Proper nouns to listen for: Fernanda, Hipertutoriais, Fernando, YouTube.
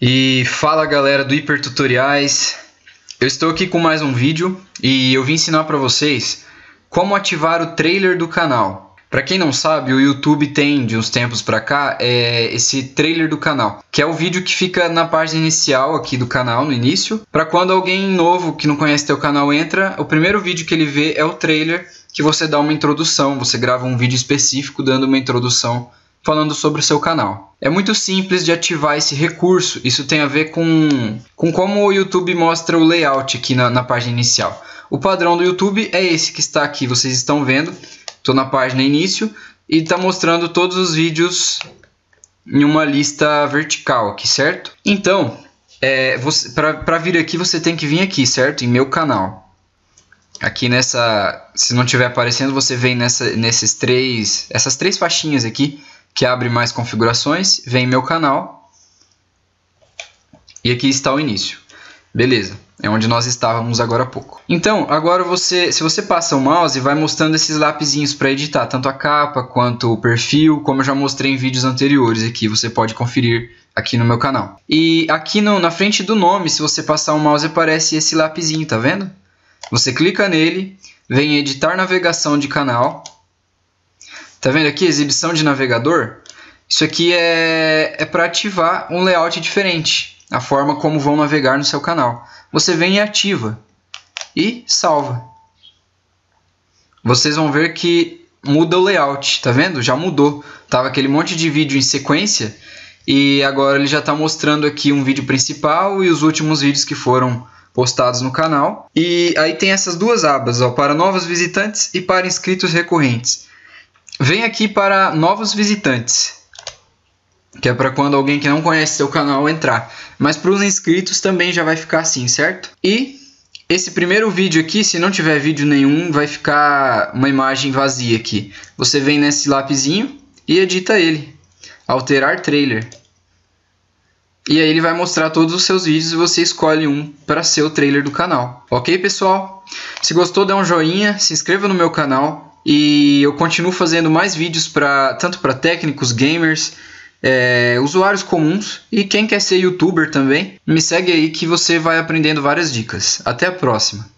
E fala galera do Hipertutoriais, eu estou aqui com mais um vídeo e eu vim ensinar para vocês como ativar o trailer do canal. Para quem não sabe, o YouTube tem de uns tempos para cá esse trailer do canal, que é o vídeo que fica na página inicial aqui do canal, no início, para quando alguém novo que não conhece teu canal entra, o primeiro vídeo que ele vê é o trailer, que você dá uma introdução, você grava um vídeo específico dando uma introdução falando sobre o seu canal. É muito simples de ativar esse recurso, isso tem a ver com como o YouTube mostra o layout aqui na página inicial. O padrão do YouTube é esse que está aqui, vocês estão vendo. Estou na página início e está mostrando todos os vídeos em uma lista vertical aqui, certo? Então, para vir aqui você tem que vir aqui, certo? Em meu canal. Aqui nessa, se não estiver aparecendo, você vem nessas três faixinhas aqui, que abre mais configurações, vem meu canal e aqui está o início. Beleza, é onde nós estávamos agora há pouco. Então, agora se você passa o mouse, vai mostrando esses lapisinhos para editar, tanto a capa quanto o perfil, como eu já mostrei em vídeos anteriores aqui, você pode conferir aqui no meu canal. E aqui na frente do nome, se você passar o mouse, aparece esse lapisinho, tá vendo? Você clica nele, vem editar navegação de canal. Tá vendo aqui? Exibição de navegador. Isso aqui é para ativar um layout diferente, a forma como vão navegar no seu canal. Você vem e ativa e salva. Vocês vão ver que muda o layout, tá vendo? Já mudou. Tava aquele monte de vídeo em sequência e agora ele já está mostrando aqui um vídeo principal e os últimos vídeos que foram postados no canal. E aí tem essas duas abas, ó, para novos visitantes e para inscritos recorrentes. Vem aqui para novos visitantes, que é para quando alguém que não conhece seu canal entrar. Mas para os inscritos também já vai ficar assim, certo? E esse primeiro vídeo aqui, se não tiver vídeo nenhum, vai ficar uma imagem vazia aqui. Você vem nesse lapisinho e edita ele. Alterar trailer. E aí ele vai mostrar todos os seus vídeos e você escolhe um para ser o trailer do canal. Ok, pessoal? Se gostou, dá um joinha, se inscreva no meu canal. E eu continuo fazendo mais vídeos tanto para técnicos, gamers, usuários comuns e quem quer ser youtuber também. Me segue aí que você vai aprendendo várias dicas. Até a próxima!